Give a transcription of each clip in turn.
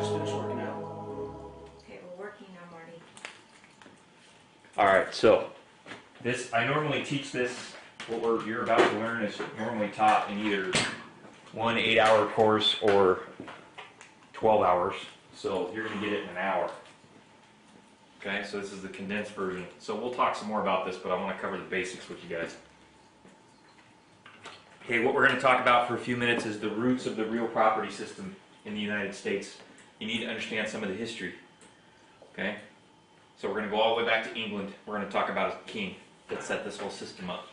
Let's finish working out. Okay, we're working now, Marty. All right, so this, I normally teach this, what you're about to learn is normally taught in either one 8-hour course or 12 hours. So you're going to get it in an hour. Okay, so this is the condensed version. So we'll talk some more about this, but I want to cover the basics with you guys. Okay, what we're going to talk about for a few minutes is the roots of the real property system in the United States. You need to understand some of the history. Okay, so we're going to go all the way back to England. We're going to talk about a king that set this whole system up.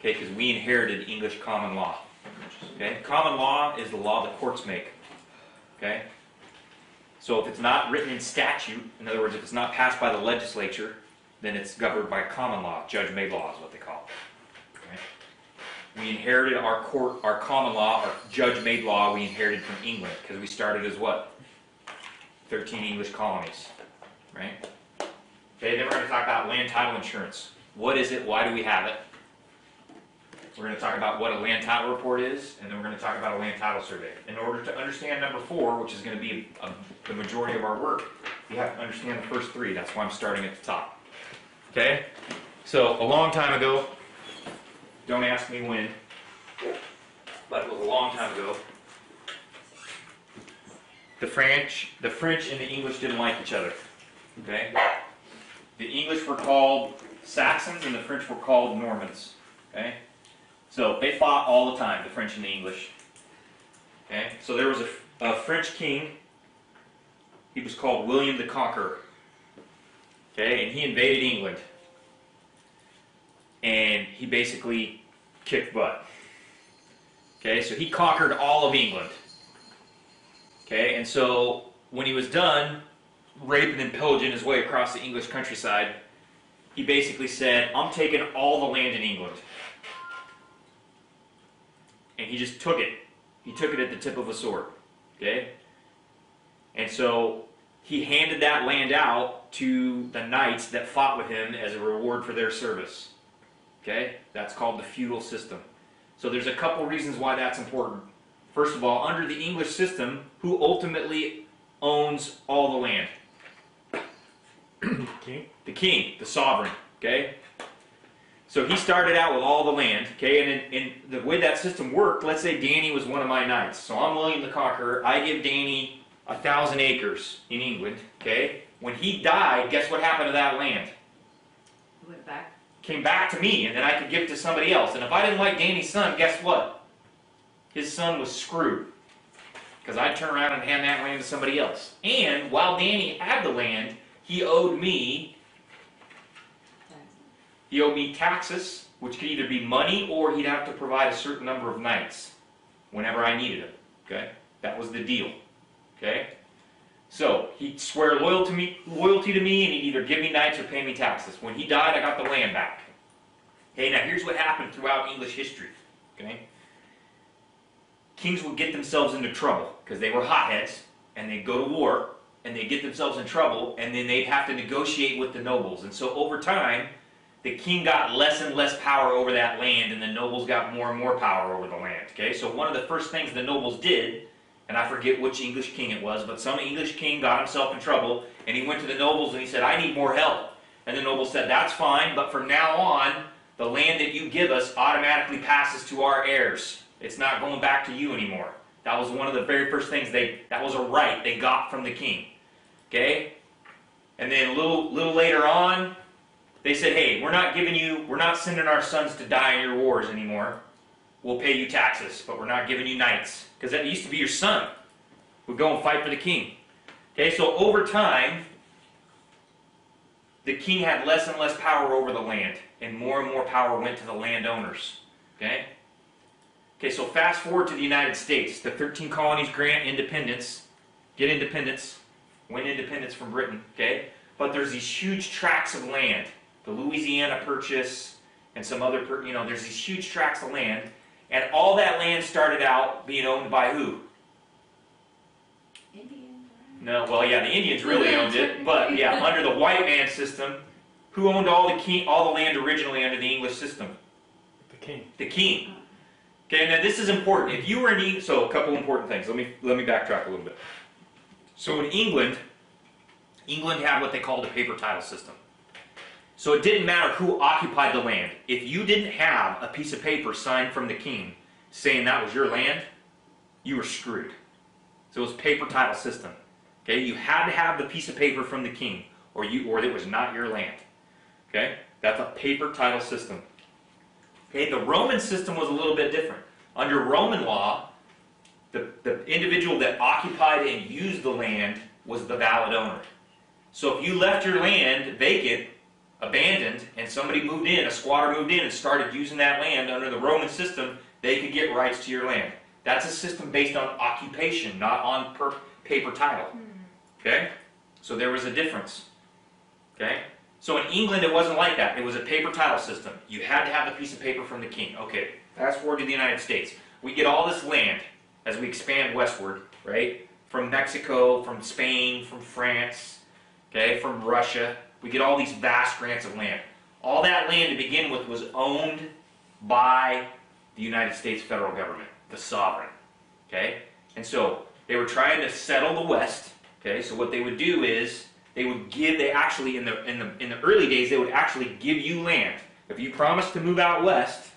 Okay, because we inherited English common law. Okay, common law is the law the courts make. Okay. So if it's not written in statute, in other words, if it's not passed by the legislature, then it's governed by common law. Judge-made law is what they call it. Okay? We inherited our common law, our judge-made law, we inherited from England, because we started as what? 13 English colonies. Right? Okay, then we're going to talk about land title insurance. What is it? Why do we have it? We're going to talk about what a land title report is, and then we're going to talk about a land title survey. In order to understand number 4, which is going to be the majority of our work, you have to understand the first 3. That's why I'm starting at the top. Okay? So, a long time ago, don't ask me when, but it was a long time ago, the French and the English didn't like each other. Okay? The English were called Saxons, and the French were called Normans. Okay? So they fought all the time, the French and the English. Okay? So there was a French king. He was called William the Conqueror. Okay? And he invaded England. And he basically kicked butt. Okay? So he conquered all of England. Okay? And so when he was done raping and pillaging his way across the English countryside, he basically said, "I'm taking all the land in England." And he just took it. He took it at the tip of a sword. Okay? And so he handed that land out to the knights that fought with him as a reward for their service. Okay? That's called the feudal system. So there's a couple reasons why that's important. First of all, under the English system, who ultimately owns all the land? The king. The king, the sovereign. Okay? So he started out with all the land, okay, and in the way that system worked, let's say Danny was one of my knights. So I'm William the Conqueror. I give Danny 1,000 acres in England, okay? When he died, guess what happened to that land? It went back. Came back to me, and then I could give it to somebody else. And if I didn't like Danny's son, guess what? His son was screwed, because I'd turn around and hand that land to somebody else. And while Danny had the land, he owed me... He owed me taxes, which could either be money or he'd have to provide a certain number of nights whenever I needed him. Okay? That was the deal. Okay? So he'd swear loyalty to me, and he'd either give me nights or pay me taxes. When he died, I got the land back. Okay, now here's what happened throughout English history. Okay? Kings would get themselves into trouble because they were hotheads, and they'd go to war, and they'd get themselves in trouble, and then they'd have to negotiate with the nobles. And so over time, the king got less and less power over that land, and the nobles got more and more power over the land. Okay, so one of the first things the nobles did, and I forget which English king it was, but some English king got himself in trouble, and he went to the nobles and he said, "I need more help." And the nobles said, "That's fine, but from now on, the land that you give us automatically passes to our heirs. It's not going back to you anymore." That was one of the very first things that was a right they got from the king. Okay, and then a little later on, they said, "Hey, we're not sending our sons to die in your wars anymore. We'll pay you taxes, but we're not giving you knights." Because that used to be your son would go and fight for the king. Okay, so over time, the king had less and less power over the land, and more power went to the landowners. Okay? Okay, so fast forward to the United States. The 13 colonies grant independence, get independence, win independence from Britain, okay? But there's these huge tracts of land. The Louisiana Purchase, and some other, there's these huge tracts of land, and all that land started out being owned by who? Indians. No, well, yeah, the Indians really owned it, but yeah, under the white man system, who owned all the land originally under the English system? The king. The king. Okay, now this is important. If you were so a couple important things. Let me backtrack a little bit. So in England had what they called a paper title system. So it didn't matter who occupied the land. If you didn't have a piece of paper signed from the king saying that was your land, you were screwed. So it was a paper title system. Okay, you had to have the piece of paper from the king, or it was not your land. Okay, that's a paper title system. Okay, the Roman system was a little bit different. Under Roman law, the individual that occupied and used the land was the valid owner. So if you left your land vacant, abandoned, and somebody moved in, a squatter moved in and started using that land under the Roman system, they could get rights to your land. That's a system based on occupation, not on paper title. Okay? So there was a difference. Okay? So in England it wasn't like that. It was a paper title system. You had to have a piece of paper from the king. Okay, fast forward to the United States. We get all this land as we expand westward, right? From Mexico, from Spain, from France, okay, from Russia. We get all these vast grants of land. All that land to begin with was owned by the United States federal government, the sovereign. Okay? And so they were trying to settle the West. Okay, so what they would do is they would give, they actually in the early days they would actually give you land. If you promised to move out west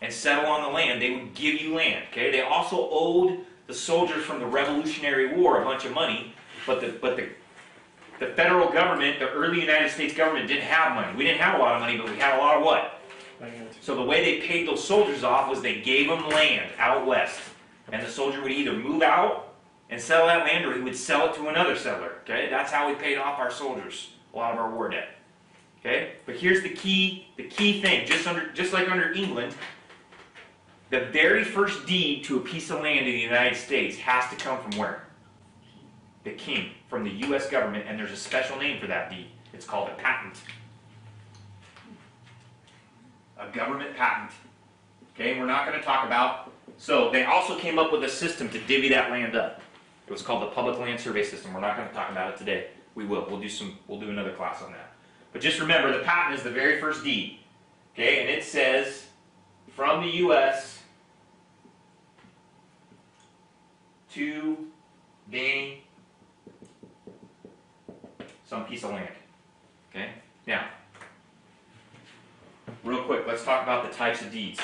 and settle on the land, they would give you land. Okay? They also owed the soldiers from the Revolutionary War a bunch of money, but the federal government, the early United States government, didn't have money. We didn't have a lot of money, but we had a lot of what? So the way they paid those soldiers off was they gave them land out west, and the soldier would either move out and sell that land, or he would sell it to another settler. Okay, that's how we paid off our soldiers a lot of our war debt. Okay, but here's the key thing. Just like under England, the very first deed to a piece of land in the United States has to come from where? The king, from the U.S. government, and there's a special name for that deed. It's called a patent. A government patent. Okay, we're not going to talk about. So they also came up with a system to divvy that land up. It was called the Public Land Survey System. We're not going to talk about it today. We will. We'll do another class on that. But just remember, the patent is the very first deed. Okay, and it says from the U.S. to Danny some piece of land. Okay? Now, real quick, let's talk about the types of deeds.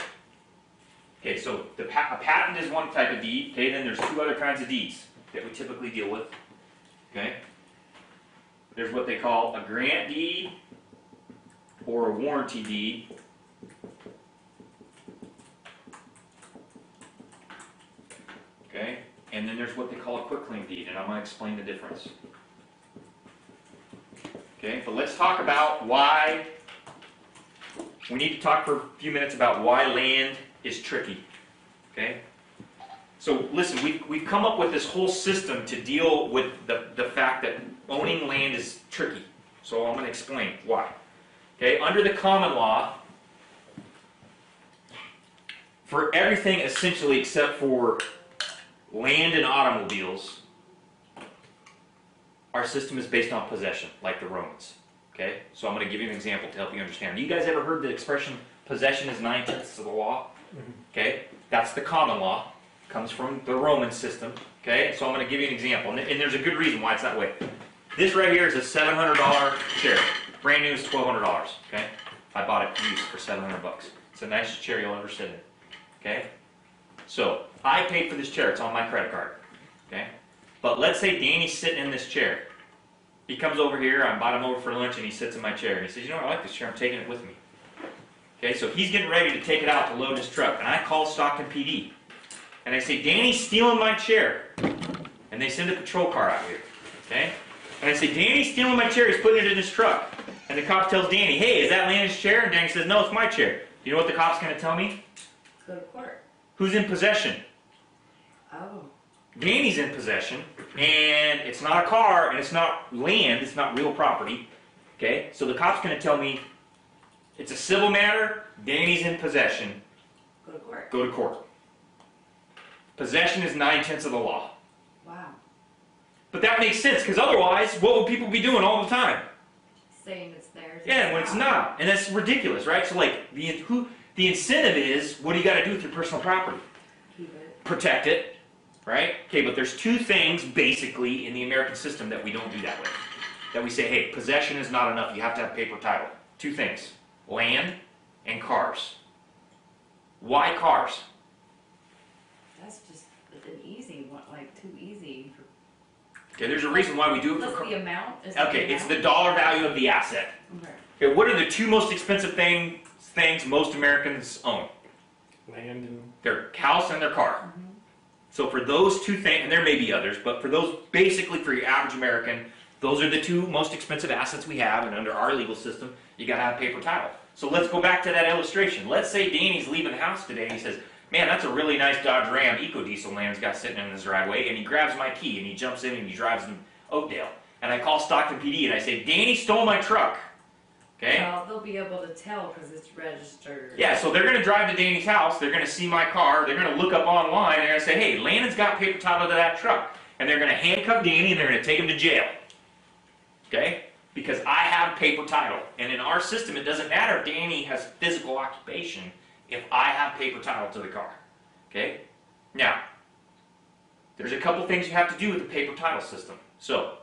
Okay, so a patent is one type of deed. Okay, then there's two other kinds of deeds that we typically deal with. Okay? There's what they call a grant deed or a warranty deed. Okay? And then there's what they call a quitclaim deed, and I'm going to explain the difference. Okay, but let's talk about why, we need to talk for a few minutes about why land is tricky. Okay, so listen, we've come up with this whole system to deal with the fact that owning land is tricky. So I'm going to explain why. Okay, under the common law, for everything essentially except for land and automobiles, our system is based on possession, like the Romans. Okay? So I'm going to give you an example to help you understand. You guys ever heard the expression, possession is 9/10 of the law? Okay? That's the common law. Comes from the Roman system. Okay? So I'm going to give you an example. And there's a good reason why it's that way. This right here is a $700 chair. Brand new is $1,200. Okay? I bought it used for $700. It's the nicest chair you'll ever sit in. Okay? So I paid for this chair. It's on my credit card. Okay? But let's say Danny's sitting in this chair. He comes over here, I invite him over for lunch, and he sits in my chair. And he says, you know what, I like this chair, I'm taking it with me. Okay, so he's getting ready to take it out to load his truck. And I call Stockton PD. And I say, Danny's stealing my chair. And they send a patrol car out here. Okay? And I say, Danny's stealing my chair, he's putting it in his truck. And the cop tells Danny, hey, is that Landon's chair? And Danny says, no, it's my chair. Do you know what the cop's going to tell me? Go to court. Who's in possession? Oh. Danny's in possession, and it's not a car, and it's not land, it's not real property. Okay, so the cop's going to tell me it's a civil matter, Danny's in possession. Go to court. Go to court. Possession is 9/10 of the law. Wow. But that makes sense, because otherwise, what would people be doing all the time? Saying it's theirs. Yeah, when it's not. And that's ridiculous, right? So, like, the incentive is, what do you got to do with your personal property? Keep it. Protect it. right? Okay, but there's two things basically in the American system that we don't do that with. That we say, hey, possession is not enough. You have to have paper title. Two things, land and cars. Why cars? That's just an easy one, like too easy. Okay, there's a reason why we do it for cars. The amount? Okay, it's the dollar value of the asset. Okay. Okay, what are the two most expensive things most Americans own? Land and... their house and their car. Mm-hmm. So for those two things, and there may be others, but for those, basically for your average American, those are the two most expensive assets we have, and under our legal system, you gotta have paper title. So let's go back to that illustration. Let's say Danny's leaving the house today, and he says, man, that's a really nice Dodge Ram EcoDiesel Land's got sitting in his driveway, and he grabs my key, and he jumps in, and he drives to Oakdale. And I call Stockton PD, and I say, Danny stole my truck. Okay? Well, they'll be able to tell because it's registered. Yeah, so they're going to drive to Danny's house, they're going to see my car, they're going to look up online, they're going to say, hey, Landon's got paper title to that truck. And they're going to handcuff Danny and they're going to take him to jail. Okay? Because I have paper title. And in our system, it doesn't matter if Danny has physical occupation if I have paper title to the car. Okay? Now, there's a couple things you have to do with the paper title system. So,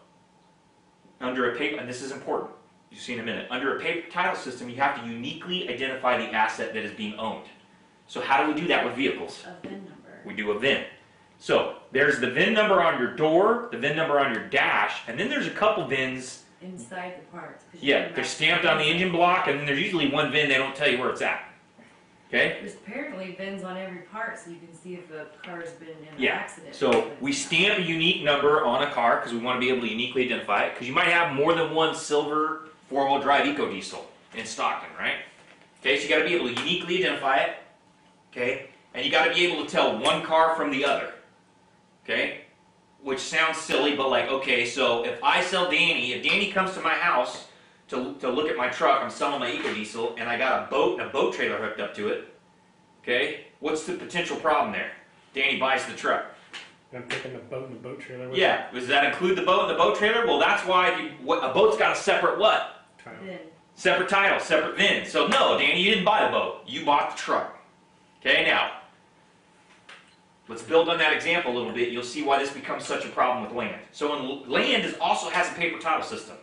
under a paper, and this is important. You'll see in a minute. Under a paper title system, you have to uniquely identify the asset that is being owned. So how do we do that with vehicles? A VIN number. We do a VIN. So there's the VIN number on your door, the VIN number on your dash, and then there's a couple VINs inside the parts. Yeah, they're stamped on the engine block, and then there's usually one VIN they don't tell you where it's at. Okay? There's apparently VINs on every part, so you can see if a car's been in an accident. So we stamp a unique number on a car because we want to be able to uniquely identify it, because you might have more than one silver four-wheel drive EcoDiesel in Stockton, right? Okay, so you got to be able to uniquely identify it, okay? And you got to be able to tell one car from the other, okay? Which sounds silly, but like, okay, so if I sell Danny, if Danny comes to my house to look at my truck, I'm selling my EcoDiesel, and I got a boat and a boat trailer hooked up to it, okay? What's the potential problem there? Danny buys the truck. I'm taking the boat and the boat trailer. Yeah, does that include the boat and the boat trailer? Well, that's why if you, a boat's got a separate what? VIN. Separate title, separate VIN. So no, Danny, you didn't buy the boat. You bought the truck. Okay, now, let's build on that example a little bit. You'll see why this becomes such a problem with land. So in, land is also has a paper title system.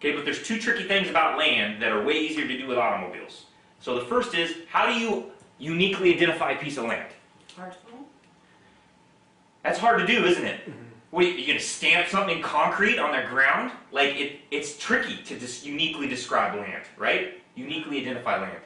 Okay, but there's two tricky things about land that are way easier to do with automobiles. So the first is, how do you uniquely identify a piece of land? Parcel. That's hard to do, isn't it? What, are you going to stamp something concrete on the ground? Like, it's tricky to just uniquely describe land, right? Uniquely identify land.